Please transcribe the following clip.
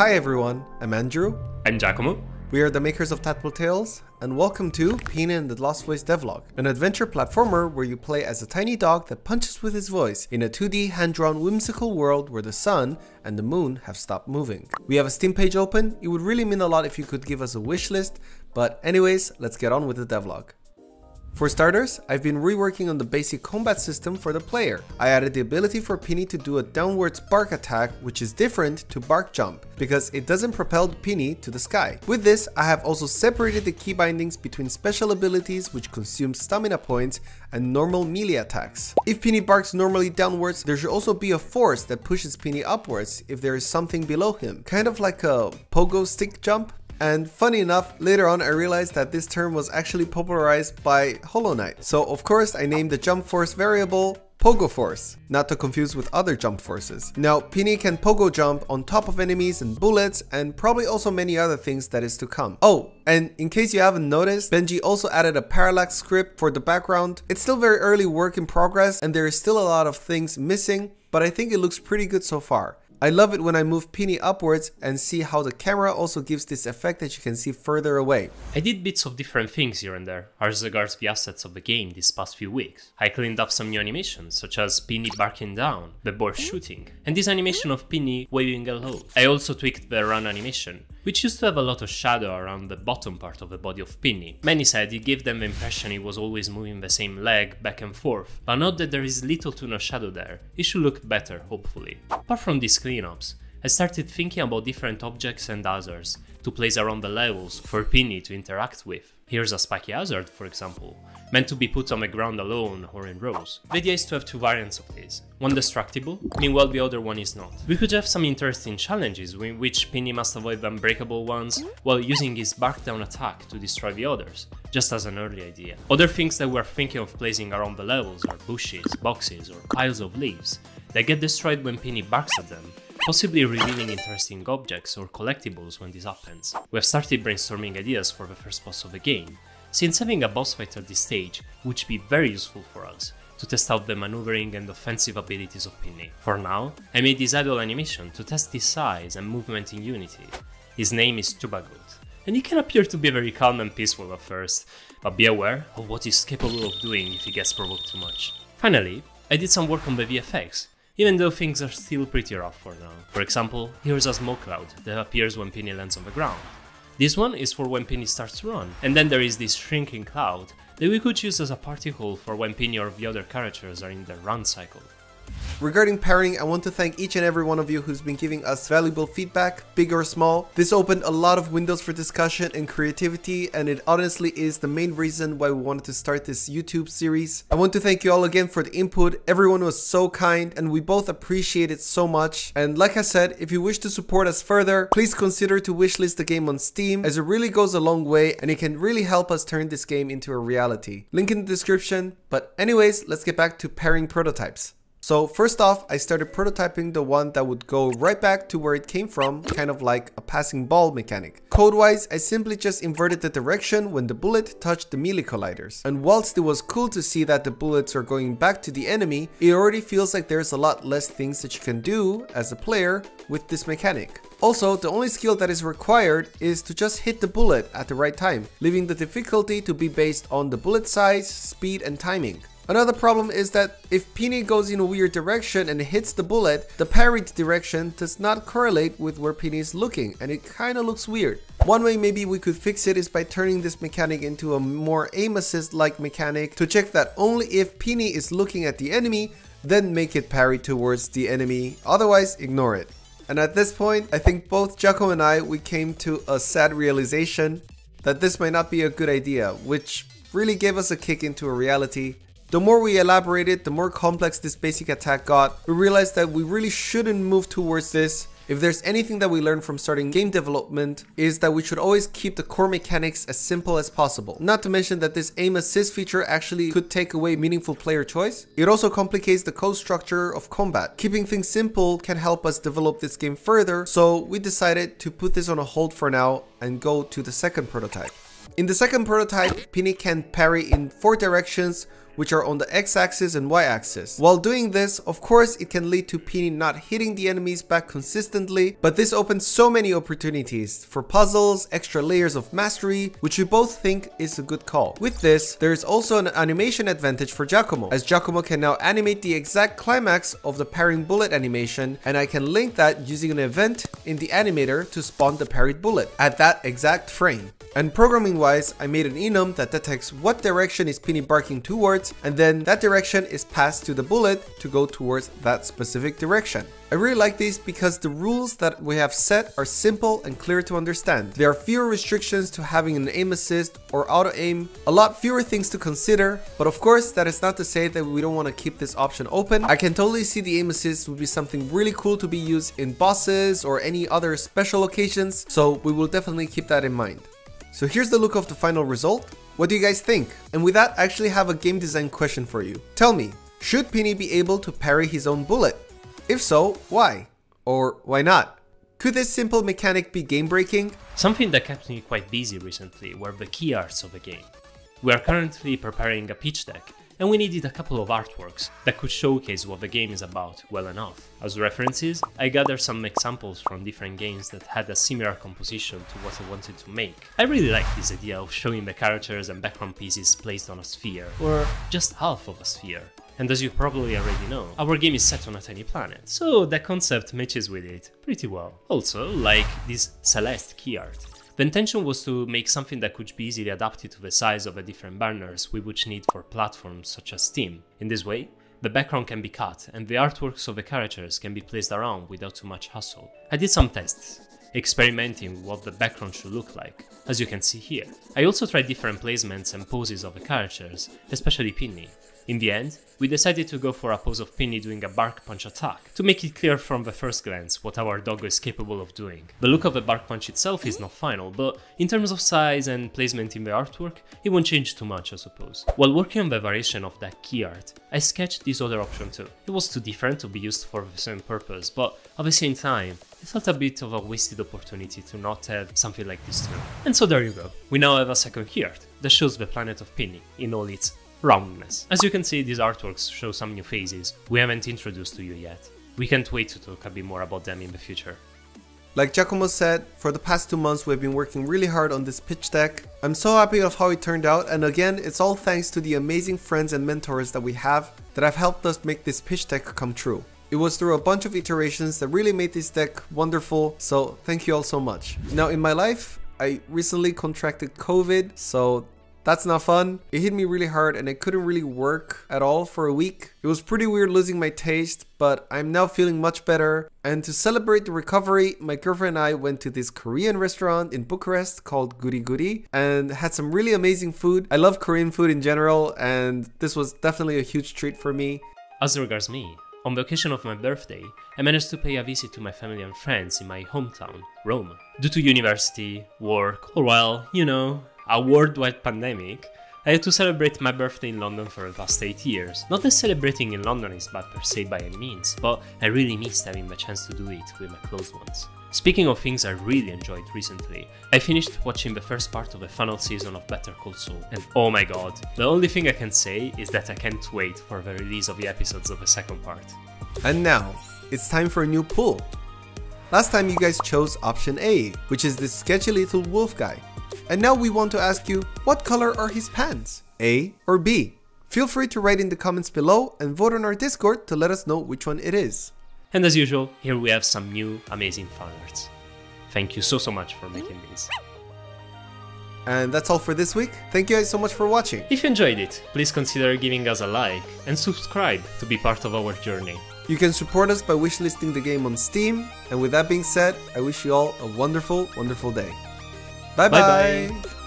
Hi everyone, I'm Andrew. I'm Giacomo. We are the makers of Tadpole Tales, and welcome to Pinni and the Lost Voice devlog, an adventure platformer where you play as a tiny dog that punches with his voice in a 2D hand-drawn whimsical world where the sun and the moon have stopped moving. We have a Steam page open. It would really mean a lot if you could give us a wish list, but anyways, let's get on with the devlog. For starters, I've been reworking on the basic combat system for the player. I added the ability for Pinni to do a downwards bark attack, which is different to bark jump, because it doesn't propel Pinni to the sky. With this, I have also separated the key bindings between special abilities, which consume stamina points, and normal melee attacks. If Pinni barks normally downwards, there should also be a force that pushes Pinni upwards if there is something below him, kind of like a pogo stick jump. And funny enough, later on I realized that this term was actually popularized by Hollow Knight. So of course I named the jump force variable Pogo Force, not to confuse with other jump forces. Now Pinni can pogo jump on top of enemies and bullets, and probably also many other things that is to come. Oh, and in case you haven't noticed, Benji also added a parallax script for the background. It's still very early work in progress and there is still a lot of things missing, but I think it looks pretty good so far. I love it when I move Pinni upwards and see how the camera also gives this effect that you can see further away. I did bits of different things here and there as regards the assets of the game these past few weeks. I cleaned up some new animations, such as Pinni barking down, the boar shooting, and this animation of Pinni waving hello. I also tweaked the run animation, which used to have a lot of shadow around the bottom part of the body of Pinni. Many said it gave them the impression he was always moving the same leg back and forth, but note that there is little to no shadow there. It should look better, hopefully. Apart from this cleanups, I started thinking about different objects and hazards to place around the levels for Pinni to interact with. Here's a spiky hazard, for example, meant to be put on the ground alone or in rows. The idea is to have two variants of this, one destructible, meanwhile the other one is not. We could have some interesting challenges in which Pinni must avoid the unbreakable ones while using his bark down attack to destroy the others, just as an early idea. Other things that we're thinking of placing around the levels are bushes, boxes, or piles of leaves that get destroyed when Pinni barks at them, possibly revealing interesting objects or collectibles when this happens. We have started brainstorming ideas for the first boss of the game, since having a boss fight at this stage would be very useful for us to test out the maneuvering and offensive abilities of Pinni. For now, I made this idle animation to test his size and movement in Unity. His name is Tubagut, and he can appear to be very calm and peaceful at first, but be aware of what he's capable of doing if he gets provoked too much. Finally, I did some work on the VFX, even though things are still pretty rough for now. For example, here's a smoke cloud that appears when Pinni lands on the ground. This one is for when Pinni starts to run, and then there is this shrinking cloud that we could use as a particle for when Pinni or the other characters are in their run cycle. Regarding pairing, I want to thank each and every one of you who's been giving us valuable feedback, big or small. This opened a lot of windows for discussion and creativity, and it honestly is the main reason why we wanted to start this YouTube series. I want to thank you all again for the input. Everyone was so kind and we both appreciate it so much. And like I said, if you wish to support us further, please consider to wishlist the game on Steam, as it really goes a long way and it can really help us turn this game into a reality. Link in the description. But anyways, let's get back to pairing prototypes. So first off, I started prototyping the one that would go right back to where it came from, kind of like a passing ball mechanic. Code-wise, I simply just inverted the direction when the bullet touched the melee colliders. And whilst it was cool to see that the bullets are going back to the enemy, it already feels like there's a lot less things that you can do as a player with this mechanic. Also, the only skill that is required is to just hit the bullet at the right time, leaving the difficulty to be based on the bullet size, speed, and timing. Another problem is that if Pinni goes in a weird direction and hits the bullet, the parried direction does not correlate with where Pinni is looking, and it kinda looks weird. One way maybe we could fix it is by turning this mechanic into a more aim assist like mechanic to check that only if Pinni is looking at the enemy, then make it parry towards the enemy, otherwise ignore it. And at this point, I think both Giacomo and I, we came to a sad realization that this might not be a good idea, which really gave us a kick into a reality. The more we elaborated, the more complex this basic attack got. We realized that we really shouldn't move towards this. If there's anything that we learned from starting game development, is that we should always keep the core mechanics as simple as possible. Not to mention that this aim assist feature actually could take away meaningful player choice. It also complicates the code structure of combat. Keeping things simple can help us develop this game further, so we decided to put this on a hold for now and go to the second prototype. In the second prototype, Pinni can parry in 4 directions which are on the x-axis and y-axis. While doing this, of course, it can lead to Pinni not hitting the enemies back consistently, but this opens so many opportunities for puzzles, extra layers of mastery, which we both think is a good call. With this, there is also an animation advantage for Giacomo, as Giacomo can now animate the exact climax of the parrying bullet animation, and I can link that using an event in the animator to spawn the parried bullet at that exact frame. And programming wise, I made an enum that detects what direction is Pinni barking towards, and then that direction is passed to the bullet to go towards that specific direction. I really like these because the rules that we have set are simple and clear to understand. There are fewer restrictions to having an aim assist or auto aim, a lot fewer things to consider, but of course that is not to say that we don't want to keep this option open. I can totally see the aim assist would be something really cool to be used in bosses or any other special occasions, so we will definitely keep that in mind. So here's the look of the final result. What do you guys think? And with that, I actually have a game design question for you. Tell me, should Pinni be able to parry his own bullet? If so, why? Or why not? Could this simple mechanic be game-breaking? Something that kept me quite busy recently were the key arts of the game. We are currently preparing a pitch deck, and we needed a couple of artworks that could showcase what the game is about well enough. As references, I gathered some examples from different games that had a similar composition to what I wanted to make. I really like this idea of showing the characters and background pieces placed on a sphere, or just half of a sphere. And as you probably already know, our game is set on a tiny planet, so that concept matches with it pretty well. Also, like this Celeste key art. The intention was to make something that could be easily adapted to the size of the different banners we would need for platforms such as Steam. In this way, the background can be cut and the artworks of the characters can be placed around without too much hassle. I did some tests, experimenting with what the background should look like, as you can see here. I also tried different placements and poses of the characters, especially Pinni. In the end, we decided to go for a pose of Pinni doing a bark punch attack, to make it clear from the first glance what our dog is capable of doing. The look of the bark punch itself is not final, but in terms of size and placement in the artwork, it won't change too much, I suppose. While working on the variation of that key art, I sketched this other option too. It was too different to be used for the same purpose, but at the same time, it felt a bit of a wasted opportunity to not have something like this too. And so there you go, we now have a second key art that shows the planet of Pinni in all its roundness. As you can see, these artworks show some new faces we haven't introduced to you yet. We can't wait to talk a bit more about them in the future. Like Giacomo said, for the past 2 months we've been working really hard on this pitch deck. I'm so happy of how it turned out, and again, it's all thanks to the amazing friends and mentors that we have that have helped us make this pitch deck come true. It was through a bunch of iterations that really made this deck wonderful, so thank you all so much. Now, in my life, I recently contracted COVID, so that's not fun. It hit me really hard and I couldn't really work at all for a week. It was pretty weird losing my taste, but I'm now feeling much better. And to celebrate the recovery, my girlfriend and I went to this Korean restaurant in Bucharest called Guri Guri and had some really amazing food. I love Korean food in general, and this was definitely a huge treat for me. As regards me, on the occasion of my birthday, I managed to pay a visit to my family and friends in my hometown, Rome. Due to university, work, or well, you know, a worldwide pandemic, I had to celebrate my birthday in London for the past 8 years. Not that celebrating in London is bad per se by any means, but I really missed having the chance to do it with my close ones. Speaking of things I really enjoyed recently, I finished watching the first part of the final season of Better Call Saul, and oh my god, the only thing I can say is that I can't wait for the release of the episodes of the second part. And now, it's time for a new pool. Last time you guys chose option A, which is this sketchy little wolf guy. And now we want to ask you, what color are his pants? A or B? Feel free to write in the comments below and vote on our Discord to let us know which one it is. And as usual, here we have some new amazing fan arts. Thank you so much for making these. And that's all for this week. Thank you guys so much for watching. If you enjoyed it, please consider giving us a like and subscribe to be part of our journey. You can support us by wishlisting the game on Steam. And with that being said, I wish you all a wonderful, wonderful day. Bye-bye.